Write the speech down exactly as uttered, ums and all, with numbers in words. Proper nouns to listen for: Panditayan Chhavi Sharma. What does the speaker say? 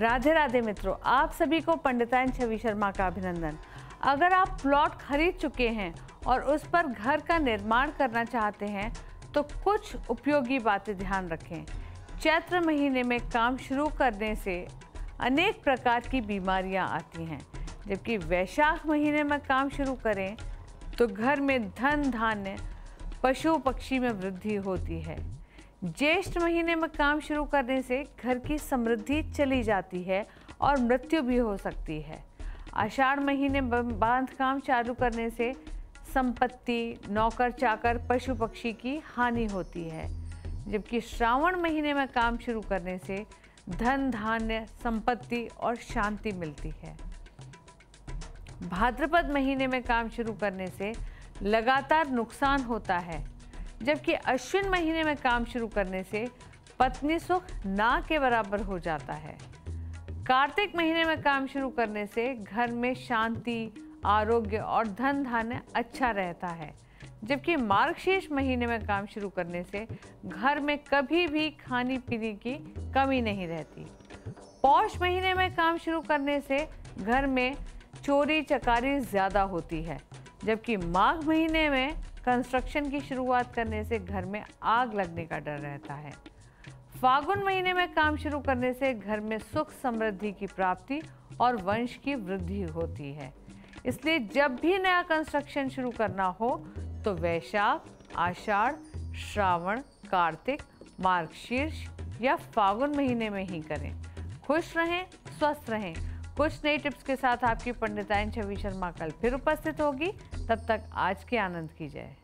राधे राधे मित्रों, आप सभी को पंडितायन छवि शर्मा का अभिनंदन। अगर आप प्लॉट खरीद चुके हैं और उस पर घर का निर्माण करना चाहते हैं तो कुछ उपयोगी बातें ध्यान रखें। चैत्र महीने में काम शुरू करने से अनेक प्रकार की बीमारियां आती हैं, जबकि वैशाख महीने में काम शुरू करें तो घर में धन धान्य पशु पक्षी में वृद्धि होती है। ज्येष्ठ महीने में काम शुरू करने से घर की समृद्धि चली जाती है और मृत्यु भी हो सकती है। आषाढ़ महीने बांध काम चालू करने से संपत्ति, नौकर चाकर, पशु पक्षी की हानि होती है, जबकि श्रावण महीने में काम शुरू करने से धन धान्य, संपत्ति और शांति मिलती है। भाद्रपद महीने में काम शुरू करने से लगातार नुकसान होता है, जबकि अश्विन महीने में काम शुरू करने से पत्नी सुख ना के बराबर हो जाता है। कार्तिक महीने में काम शुरू करने से घर में शांति, आरोग्य और धन धान्य अच्छा रहता है, जबकि मार्गशीर्ष महीने में काम शुरू करने से घर में कभी भी खाने पीने की कमी नहीं रहती। पौष महीने में काम शुरू करने से घर में चोरी चकारी ज़्यादा होती है, जबकि माघ महीने में कंस्ट्रक्शन की शुरुआत करने से घर में आग लगने का डर रहता है। फागुन महीने में काम शुरू करने से घर में सुख समृद्धि की प्राप्ति और वंश की वृद्धि होती है। इसलिए जब भी नया कंस्ट्रक्शन शुरू करना हो तो वैशाख, आषाढ़, श्रावण, कार्तिक, मार्गशीर्ष या फागुन महीने में ही करें। खुश रहें, स्वस्थ रहें। कुछ नई टिप्स के साथ आपकी पंडितायन छवि शर्मा कल फिर उपस्थित होगी। तब तक आज के आनंद की जय।